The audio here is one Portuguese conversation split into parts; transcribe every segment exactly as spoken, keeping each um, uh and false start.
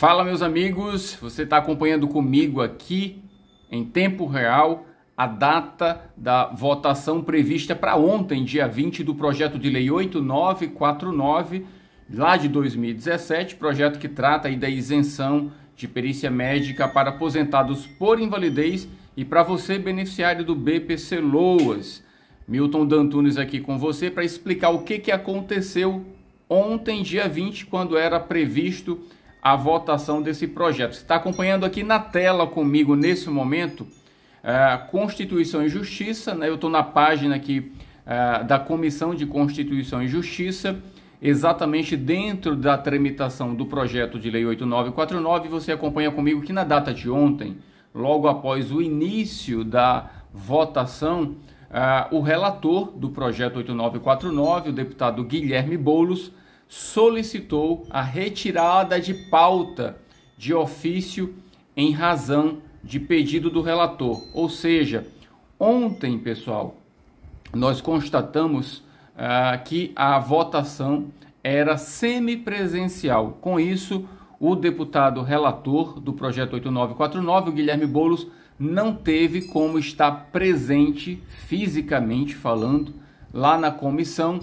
Fala, meus amigos, você está acompanhando comigo aqui em tempo real a data da votação prevista para ontem, dia vinte, do projeto de lei oito nove quatro nove, lá de dois mil e dezessete, projeto que trata aí da isenção de perícia médica para aposentados por invalidez e para você, beneficiário do B P C LOAS. Milton Dantunes aqui com você para explicar o que, que aconteceu ontem, dia vinte, quando era previsto a votação desse projeto. Você está acompanhando aqui na tela comigo nesse momento a Constituição e Justiça, né? Eu estou na página aqui a, da Comissão de Constituição e Justiça, exatamente dentro da tramitação do projeto de lei oito nove quatro nove. Você acompanha comigo que na data de ontem, logo após o início da votação, Uh, o relator do projeto oito nove quatro nove, o deputado Guilherme Boulos, solicitou a retirada de pauta de ofício em razão de pedido do relator. Ou seja, ontem, pessoal, nós constatamos uh, que a votação era semipresencial. Com isso, o deputado relator do projeto oito nove quatro nove, o Guilherme Boulos, não teve como estar presente, fisicamente falando, lá na comissão,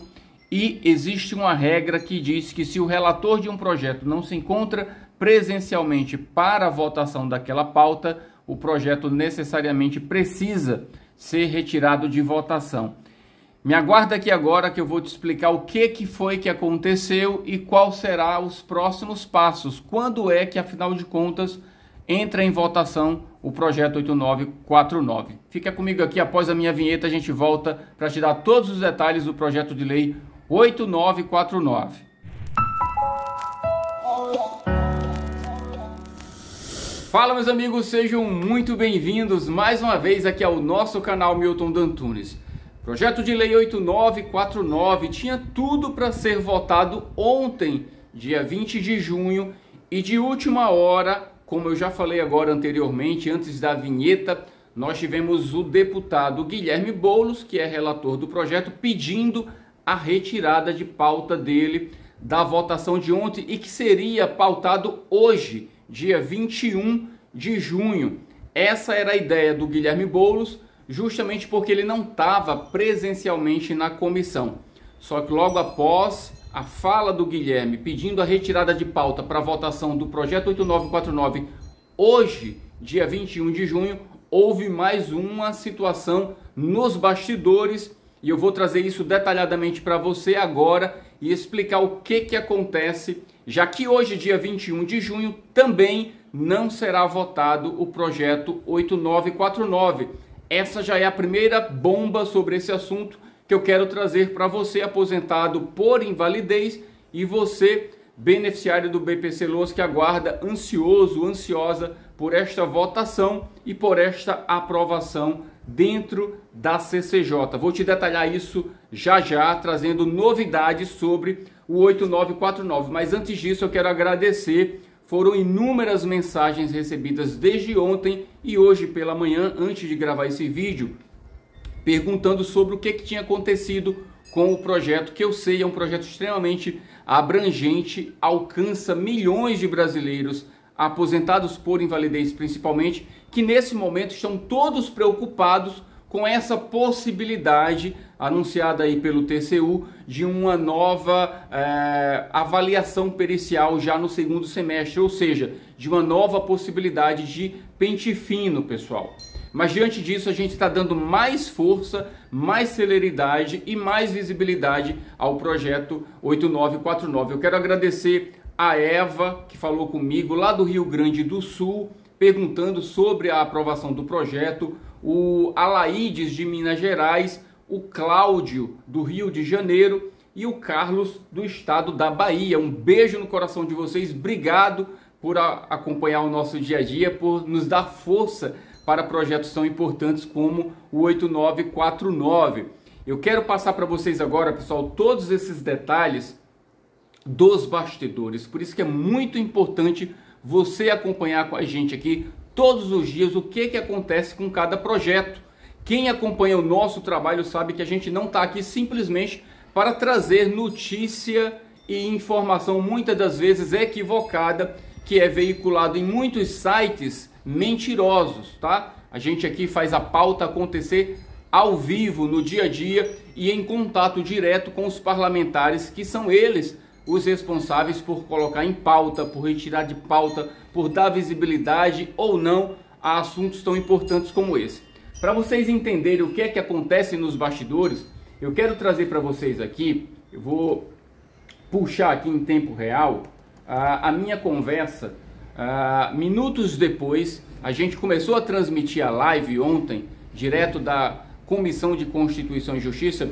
e existe uma regra que diz que se o relator de um projeto não se encontra presencialmente para a votação daquela pauta, o projeto necessariamente precisa ser retirado de votação. Me aguarda aqui agora que eu vou te explicar o que, que foi que aconteceu e qual será os próximos passos, quando é que, afinal de contas, entra em votação o projeto oito nove quatro nove. Fica comigo aqui, após a minha vinheta a gente volta para te dar todos os detalhes do projeto de lei oito nove quatro nove. Fala, meus amigos, sejam muito bem-vindos mais uma vez aqui ao nosso canal Milton Dantunes. Projeto de lei oito nove quatro nove tinha tudo para ser votado ontem, dia vinte de junho, e de última hora, como eu já falei agora anteriormente, antes da vinheta, nós tivemos o deputado Guilherme Boulos, que é relator do projeto, pedindo a retirada de pauta dele da votação de ontem e que seria pautado hoje, dia vinte e um de junho. Essa era a ideia do Guilherme Boulos, justamente porque ele não estava presencialmente na comissão. Só que logo após a fala do Guilherme pedindo a retirada de pauta para votação do projeto oito nove quatro nove hoje, dia vinte e um de junho, houve mais uma situação nos bastidores e eu vou trazer isso detalhadamente para você agora e explicar o que que acontece, já que hoje, dia vinte e um de junho, também não será votado o projeto oito nove quatro nove. Essa já é a primeira bomba sobre esse assunto que eu quero trazer para você, aposentado por invalidez, e você, beneficiário do B P C LOAS, que aguarda ansioso, ansiosa por esta votação e por esta aprovação dentro da C C J. Vou te detalhar isso já já, trazendo novidades sobre o oito nove quatro nove. Mas antes disso, eu quero agradecer. Foram inúmeras mensagens recebidas desde ontem e hoje pela manhã, antes de gravar esse vídeo, perguntando sobre o que, que tinha acontecido com o projeto, que eu sei é um projeto extremamente abrangente, alcança milhões de brasileiros aposentados por invalidez principalmente, que nesse momento estão todos preocupados com essa possibilidade anunciada aí pelo T C U de uma nova é, avaliação pericial já no segundo semestre, ou seja, de uma nova possibilidade de pente fino, pessoal. Mas diante disso a gente está dando mais força, mais celeridade e mais visibilidade ao projeto oito nove quatro nove. Eu quero agradecer a Eva, que falou comigo lá do Rio Grande do Sul, perguntando sobre a aprovação do projeto, o Alaides de Minas Gerais, o Cláudio do Rio de Janeiro e o Carlos do estado da Bahia. Um beijo no coração de vocês, obrigado por acompanhar o nosso dia a dia, por nos dar força para projetos tão importantes como o oito nove quatro nove. Eu quero passar para vocês agora, pessoal, todos esses detalhes dos bastidores. Por isso que é muito importante você acompanhar com a gente aqui todos os dias o que, que acontece com cada projeto. Quem acompanha o nosso trabalho sabe que a gente não está aqui simplesmente para trazer notícia e informação muitas das vezes equivocada que é veiculado em muitos sites mentirosos, tá? A gente aqui faz a pauta acontecer ao vivo, no dia a dia e em contato direto com os parlamentares, que são eles os responsáveis por colocar em pauta, por retirar de pauta, por dar visibilidade ou não a assuntos tão importantes como esse. Para vocês entenderem o que é que acontece nos bastidores, eu quero trazer para vocês aqui, eu vou puxar aqui em tempo real, a minha conversa. Uh, minutos depois, a gente começou a transmitir a live ontem, direto da Comissão de Constituição e Justiça,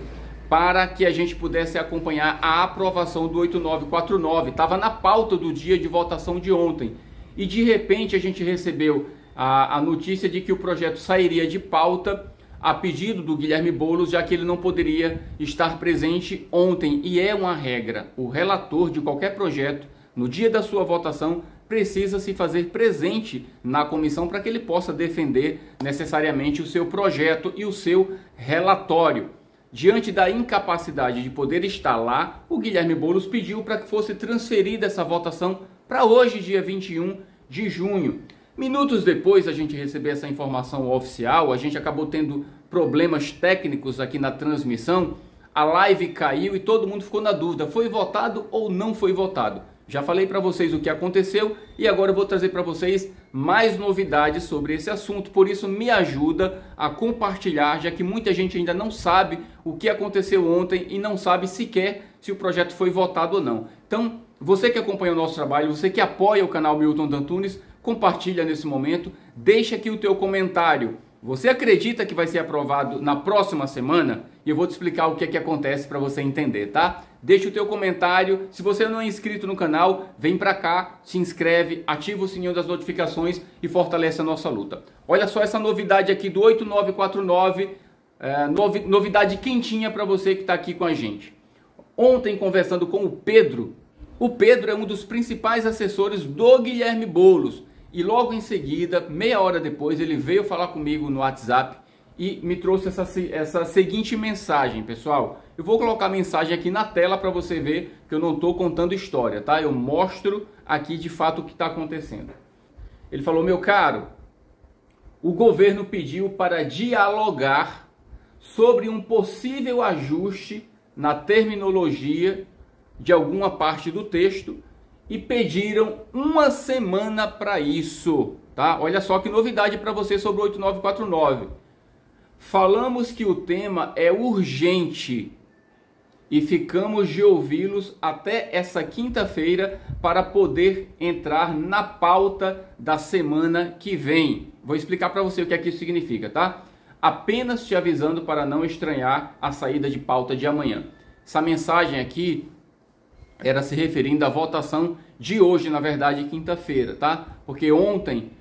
para que a gente pudesse acompanhar a aprovação do oito nove quatro nove. Estava na pauta do dia de votação de ontem. E de repente a gente recebeu a, a notícia de que o projeto sairia de pauta a pedido do Guilherme Boulos, já que ele não poderia estar presente ontem. E é uma regra, o relator de qualquer projeto, no dia da sua votação, precisa se fazer presente na comissão para que ele possa defender necessariamente o seu projeto e o seu relatório. Diante da incapacidade de poder estar lá, o Guilherme Boulos pediu para que fosse transferida essa votação para hoje, dia vinte e um de junho. Minutos depois a gente receber essa informação oficial, a gente acabou tendo problemas técnicos aqui na transmissão, a live caiu e todo mundo ficou na dúvida, foi votado ou não foi votado? Já falei para vocês o que aconteceu e agora eu vou trazer para vocês mais novidades sobre esse assunto. Por isso, me ajuda a compartilhar, já que muita gente ainda não sabe o que aconteceu ontem e não sabe sequer se o projeto foi votado ou não. Então, você que acompanha o nosso trabalho, você que apoia o canal Milton Dantunes, compartilha nesse momento, deixa aqui o teu comentário. Você acredita que vai ser aprovado na próxima semana? E eu vou te explicar o que é que acontece para você entender, tá? Deixa o teu comentário. Se você não é inscrito no canal, vem para cá, se inscreve, ativa o sininho das notificações e fortalece a nossa luta. Olha só essa novidade aqui do oito nove quatro nove, é, novidade quentinha para você que está aqui com a gente. Ontem, conversando com o Pedro, o Pedro é um dos principais assessores do Guilherme Boulos. E logo em seguida, meia hora depois, ele veio falar comigo no WhatsApp e me trouxe essa, essa seguinte mensagem, pessoal. Eu vou colocar a mensagem aqui na tela para você ver que eu não estou contando história, tá? Eu mostro aqui de fato o que está acontecendo. Ele falou, meu caro, o governo pediu para dialogar sobre um possível ajuste na terminologia de alguma parte do texto, e pediram uma semana para isso, tá? Olha só que novidade para você sobre o oito nove quatro nove. Falamos que o tema é urgente e ficamos de ouvi-los até essa quinta-feira para poder entrar na pauta da semana que vem. Vou explicar para você o que é que isso significa, tá? Apenas te avisando para não estranhar a saída de pauta de amanhã. Essa mensagem aqui era se referindo à votação de hoje, na verdade, quinta-feira, tá? Porque ontem,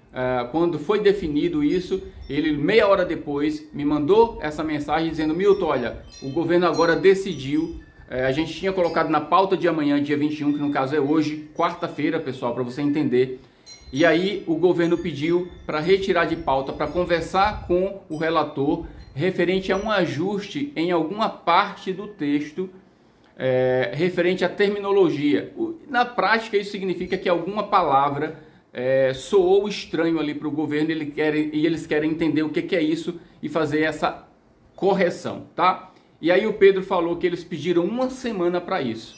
quando foi definido isso, ele meia hora depois me mandou essa mensagem dizendo, Milton, olha, o governo agora decidiu, a gente tinha colocado na pauta de amanhã, dia vinte e um, que no caso é hoje, quarta-feira, pessoal, para você entender. E aí o governo pediu para retirar de pauta, para conversar com o relator referente a um ajuste em alguma parte do texto, É, referente à terminologia. Na prática isso significa que alguma palavra é, soou estranho ali para o governo ele quer, e eles querem entender o que, que é isso e fazer essa correção, tá? E aí o Pedro falou que eles pediram uma semana para isso.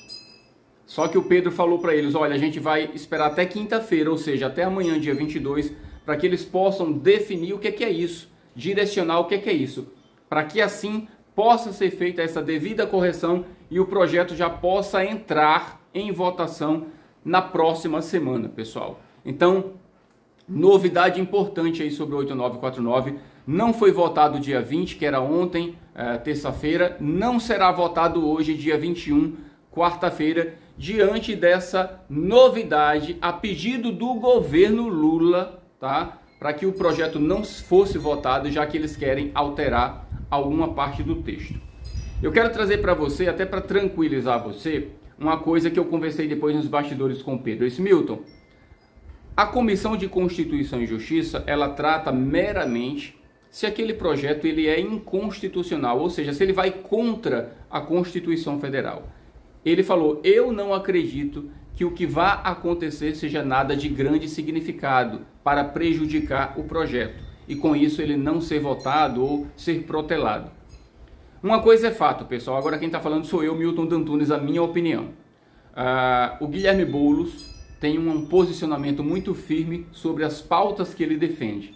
Só que o Pedro falou para eles, olha, a gente vai esperar até quinta-feira, ou seja, até amanhã, dia vinte e dois, para que eles possam definir o que, que é isso, direcionar o que, que é isso, para que assim possa ser feita essa devida correção e o projeto já possa entrar em votação na próxima semana, pessoal. Então, novidade importante aí sobre o oito nove quatro nove. Não foi votado dia vinte, que era ontem, é, terça-feira. Não será votado hoje, dia vinte e um, quarta-feira, diante dessa novidade a pedido do governo Lula, tá? Para que o projeto não fosse votado, já que eles querem alterar alguma parte do texto. Eu quero trazer para você, até para tranquilizar você, uma coisa que eu conversei depois nos bastidores com o Pedro. Eu disse, Milton, a Comissão de Constituição e Justiça, ela trata meramente se aquele projeto ele é inconstitucional, ou seja, se ele vai contra a Constituição Federal. Ele falou, eu não acredito que o que vá acontecer seja nada de grande significado para prejudicar o projeto e com isso ele não ser votado ou ser protelado. Uma coisa é fato, pessoal, agora quem está falando sou eu, Milton Dantunes, a minha opinião. Ah, o Guilherme Boulos tem um posicionamento muito firme sobre as pautas que ele defende.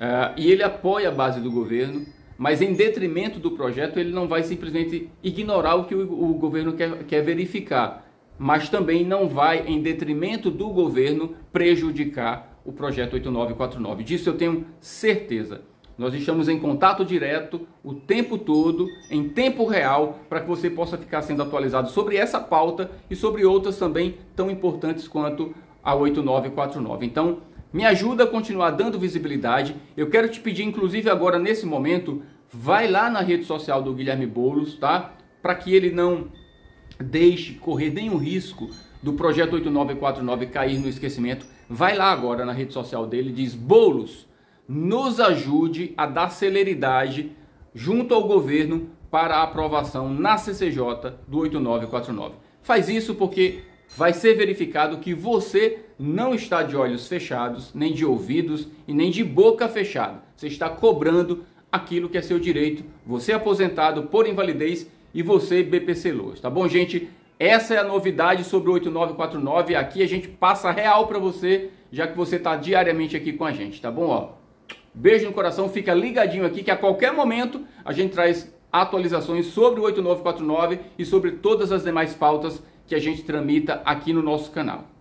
Ah, e ele apoia a base do governo, mas em detrimento do projeto ele não vai simplesmente ignorar o que o, o governo quer, quer verificar, mas também não vai, em detrimento do governo, prejudicar o projeto oito nove quatro nove. Disso eu tenho certeza. Nós estamos em contato direto o tempo todo, em tempo real, para que você possa ficar sendo atualizado sobre essa pauta e sobre outras também tão importantes quanto a oito nove quatro nove. Então, me ajuda a continuar dando visibilidade. Eu quero te pedir, inclusive agora, nesse momento, vai lá na rede social do Guilherme Boulos, tá? Para que ele não deixe correr nenhum risco do projeto oito nove quatro nove cair no esquecimento. Vai lá agora na rede social dele e diz: Boulos, nos ajude a dar celeridade junto ao governo para a aprovação na C C J do oito nove quatro nove. Faz isso porque vai ser verificado que você não está de olhos fechados, nem de ouvidos e nem de boca fechada. Você está cobrando aquilo que é seu direito, você é aposentado por invalidez e você B P C L O A S, tá bom, gente? Essa é a novidade sobre o oito nove quatro nove, aqui a gente passa real para você, já que você está diariamente aqui com a gente, tá bom? Ó, beijo no coração, fica ligadinho aqui que a qualquer momento a gente traz atualizações sobre o oito nove quatro nove e sobre todas as demais pautas que a gente tramita aqui no nosso canal.